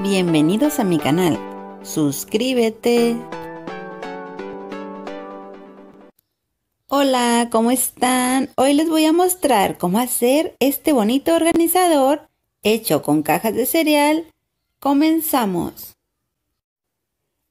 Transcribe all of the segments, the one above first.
Bienvenidos a mi canal. Suscríbete. Hola, ¿cómo están? Hoy les voy a mostrar cómo hacer este bonito organizador hecho con cajas de cereal. Comenzamos.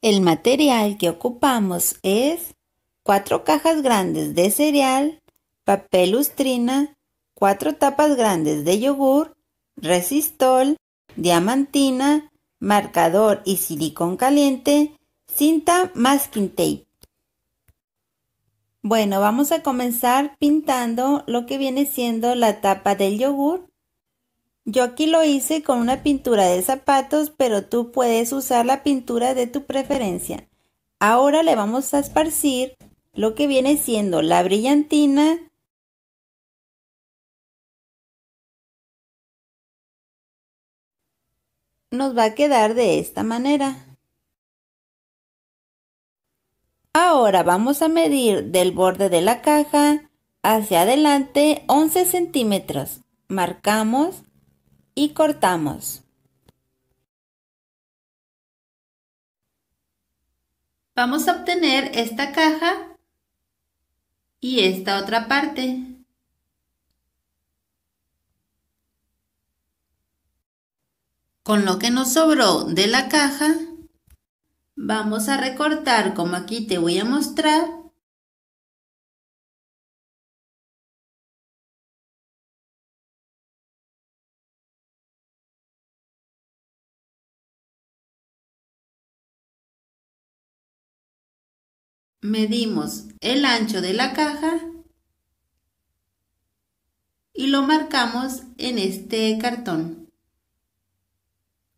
El material que ocupamos es 4 cajas grandes de cereal, papel lustrina, 4 tapas grandes de yogur, resistol, diamantina, marcador y silicón caliente, cinta masking tape. Bueno, vamos a comenzar pintando lo que viene siendo la tapa del yogur. Yo aquí lo hice con una pintura de zapatos, pero tú puedes usar la pintura de tu preferencia. Ahora le vamos a esparcir lo que viene siendo la brillantina, nos va a quedar de esta manera. Ahora vamos a medir del borde de la caja hacia adelante 11 centímetros. Marcamos y cortamos. Vamos a obtener esta caja y esta otra parte. Con lo que nos sobró de la caja, vamos a recortar como aquí te voy a mostrar. Medimos el ancho de la caja y lo marcamos en este cartón.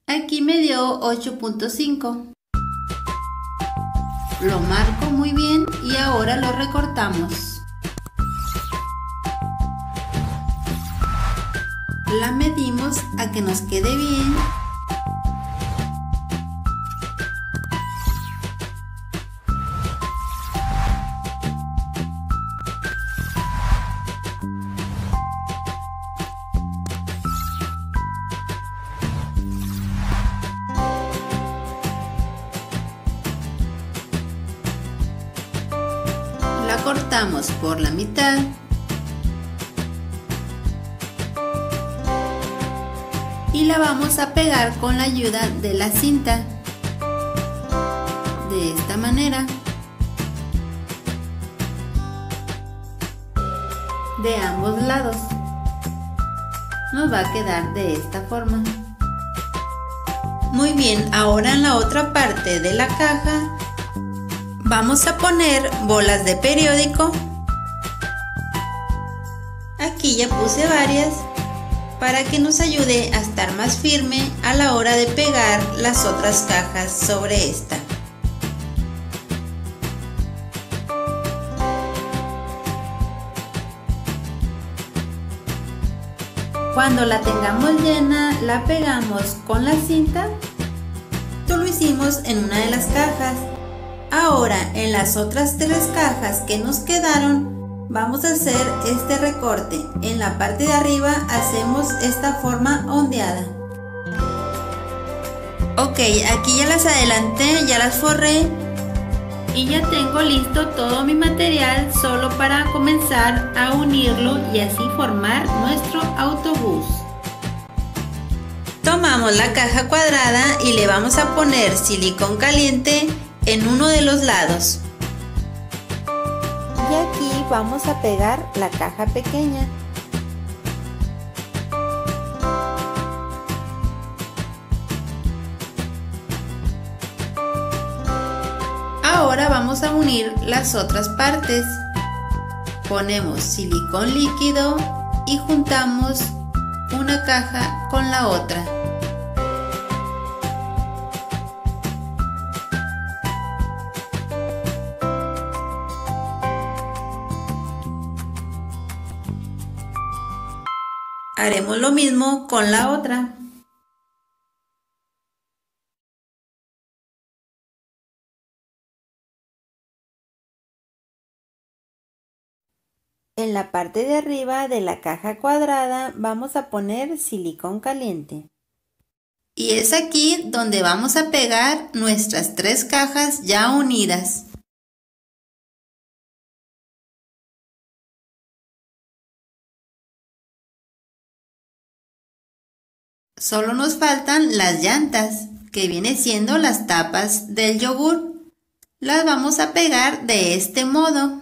Aquí me dio 8.5. Lo marco muy bien y ahora lo recortamos. La medimos a que nos quede bien. Cortamos por la mitad. Y la vamos a pegar con la ayuda de la cinta. De esta manera. De ambos lados. Nos va a quedar de esta forma. Muy bien, ahora en la otra parte de la caja vamos a poner bolas de periódico. Aquí ya puse varias para que nos ayude a estar más firme a la hora de pegar las otras cajas sobre esta. Cuando la tengamos llena, la pegamos con la cinta. Esto lo hicimos en una de las cajas. Ahora, en las otras 3 cajas que nos quedaron, vamos a hacer este recorte. En la parte de arriba hacemos esta forma ondeada. Ok, aquí ya las adelanté, ya las forré. Y ya tengo listo todo mi material solo para comenzar a unirlo y así formar nuestro autobús. Tomamos la caja cuadrada y le vamos a poner silicón caliente en uno de los lados. Y aquí vamos a pegar la caja pequeña. Ahora vamos a unir las otras partes. Ponemos silicón líquido y juntamos una caja con la otra. Haremos lo mismo con la otra. En la parte de arriba de la caja cuadrada vamos a poner silicón caliente. Y es aquí donde vamos a pegar nuestras tres cajas ya unidas. Solo nos faltan las llantas, que vienen siendo las tapas del yogur. Las vamos a pegar de este modo.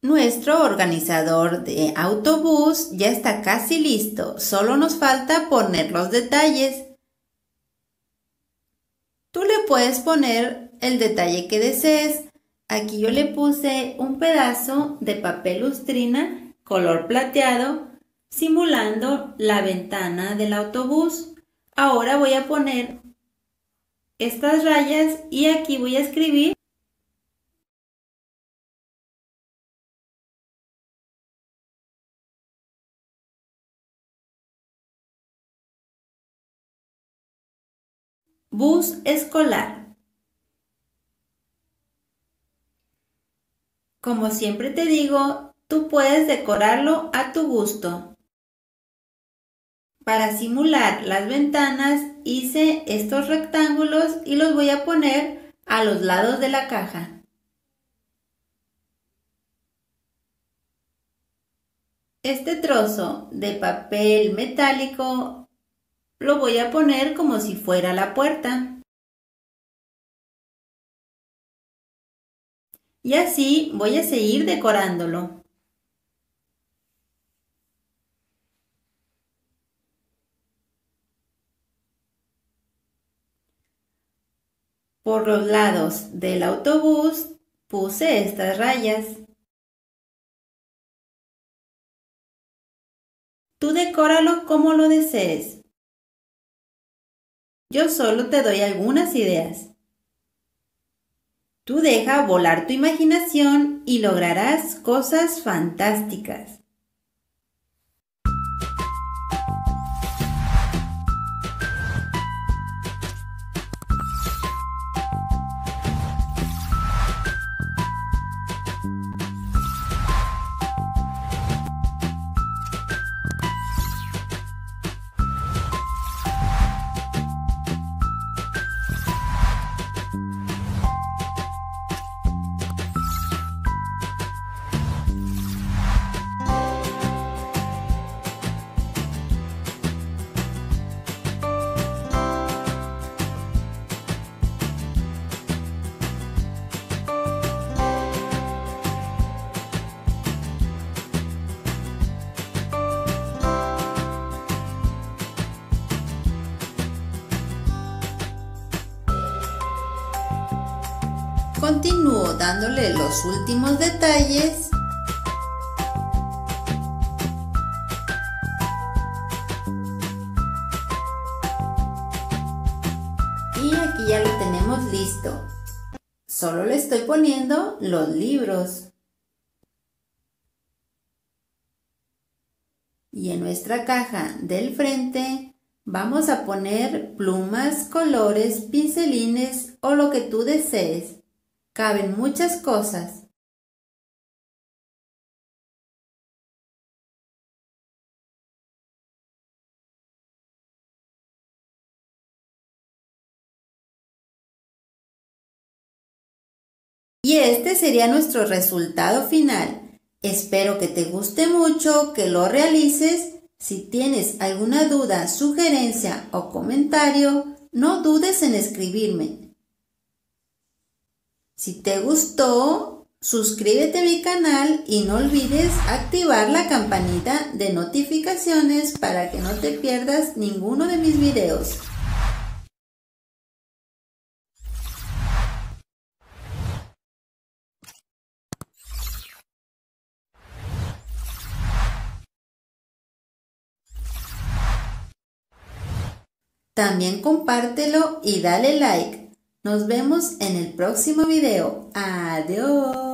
Nuestro organizador de autobús ya está casi listo, solo nos falta poner los detalles. Tú le puedes poner el detalle que desees. Aquí yo le puse un pedazo de papel lustrina color plateado simulando la ventana del autobús. Ahora voy a poner estas rayas y aquí voy a escribir bus escolar. Como siempre te digo, tú puedes decorarlo a tu gusto. Para simular las ventanas hice estos rectángulos y los voy a poner a los lados de la caja. Este trozo de papel metálico lo voy a poner como si fuera la puerta. Y así voy a seguir decorándolo. Por los lados del autobús puse estas rayas. Tú decóralo como lo desees. Yo solo te doy algunas ideas. Tú deja volar tu imaginación y lograrás cosas fantásticas. Continúo dándole los últimos detalles. Y aquí ya lo tenemos listo. Solo le estoy poniendo los libros. Y en nuestra caja del frente vamos a poner plumas, colores, pincelines o lo que tú desees. Caben muchas cosas. Y este sería nuestro resultado final. Espero que te guste mucho, que lo realices. Si tienes alguna duda, sugerencia o comentario, no dudes en escribirme. Si te gustó, suscríbete a mi canal y no olvides activar la campanita de notificaciones para que no te pierdas ninguno de mis videos. También compártelo y dale like. Nos vemos en el próximo video. Adiós.